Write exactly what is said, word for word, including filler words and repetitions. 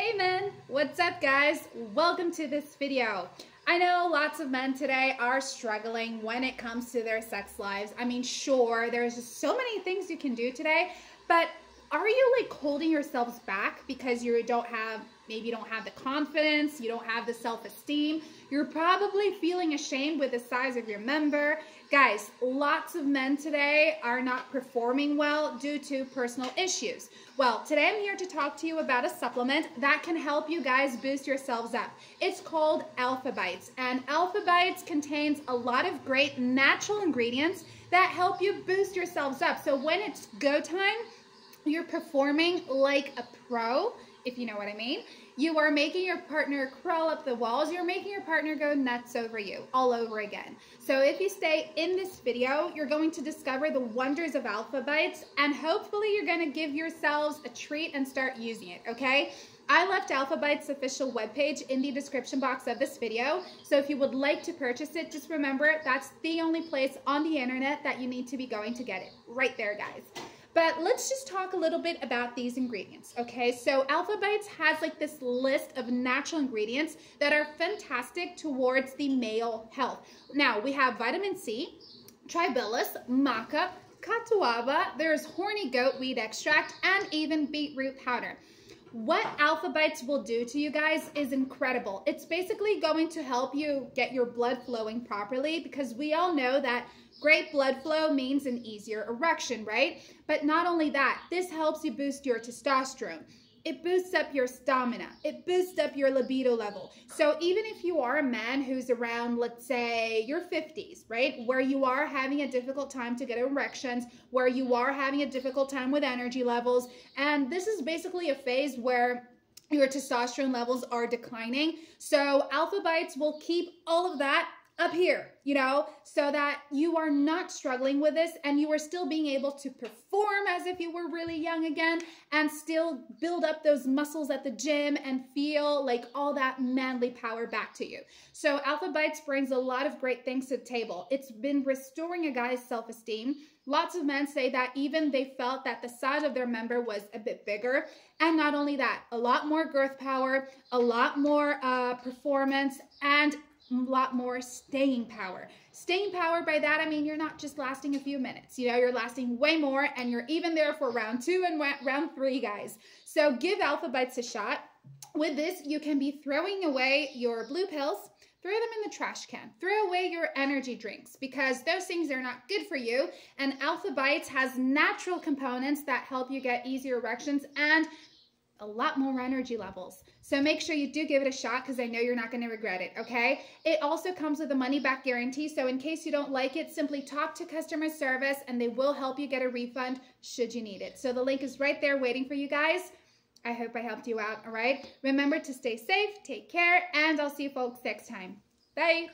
Hey men, what's up guys? Welcome to this video. I know lots of men today are struggling when it comes to their sex lives. I mean, sure, there's just so many things you can do today, but are you like holding yourselves back because you don't have, maybe you don't have the confidence, you don't have the self-esteem, you're probably feeling ashamed with the size of your member. Guys, lots of men today are not performing well due to personal issues. Well, today I'm here to talk to you about a supplement that can help you guys boost yourselves up. It's called AlphaBites, and AlphaBites contains a lot of great natural ingredients that help you boost yourselves up. So when it's go time, you're performing like a pro, if you know what I mean. You are making your partner crawl up the walls. You're making your partner go nuts over you all over again. So if you stay in this video, you're going to discover the wonders of AlphaBites, and hopefully you're going to give yourselves a treat and start using it, okay? I left AlphaBites' official webpage in the description box of this video, so if you would like to purchase it, just remember that's the only place on the internet that you need to be going to get it. Right there, guys. But let's just talk a little bit about these ingredients, okay? So AlphaBites has like this list of natural ingredients that are fantastic towards the male health. Now, we have vitamin C, tribulus, maca, catuaba, there's horny goat weed extract, and even beetroot powder. What AlphaBites will do to you guys is incredible. It's basically going to help you get your blood flowing properly, because we all know that great blood flow means an easier erection, right? But not only that, this helps you boost your testosterone. It boosts up your stamina. It boosts up your libido level. So even if you are a man who's around, let's say, your fifties, right, where you are having a difficult time to get erections, where you are having a difficult time with energy levels, and this is basically a phase where your testosterone levels are declining, so AlphaBites will keep all of that up here, you know, so that you are not struggling with this and you are still being able to perform as if you were really young again and still build up those muscles at the gym and feel like all that manly power back to you. So AlphaBites brings a lot of great things to the table. It's been restoring a guy's self-esteem. Lots of men say that even they felt that the size of their member was a bit bigger. And not only that, a lot more girth power, a lot more uh, performance, and a lot more staying power. Staying power, by that I mean you're not just lasting a few minutes, you know, you're lasting way more, and you're even there for round two and round three, guys. So give AlphaBites a shot. With this, you can be throwing away your blue pills, throw them in the trash can, throw away your energy drinks, because those things are not good for you. And AlphaBites has natural components that help you get easier erections and a lot more energy levels. So make sure you do give it a shot, because I know you're not going to regret it, okay? It also comes with a money-back guarantee, so in case you don't like it, simply talk to customer service and they will help you get a refund should you need it. So the link is right there waiting for you guys. I hope I helped you out, all right? Remember to stay safe, take care, and I'll see you folks next time. Bye!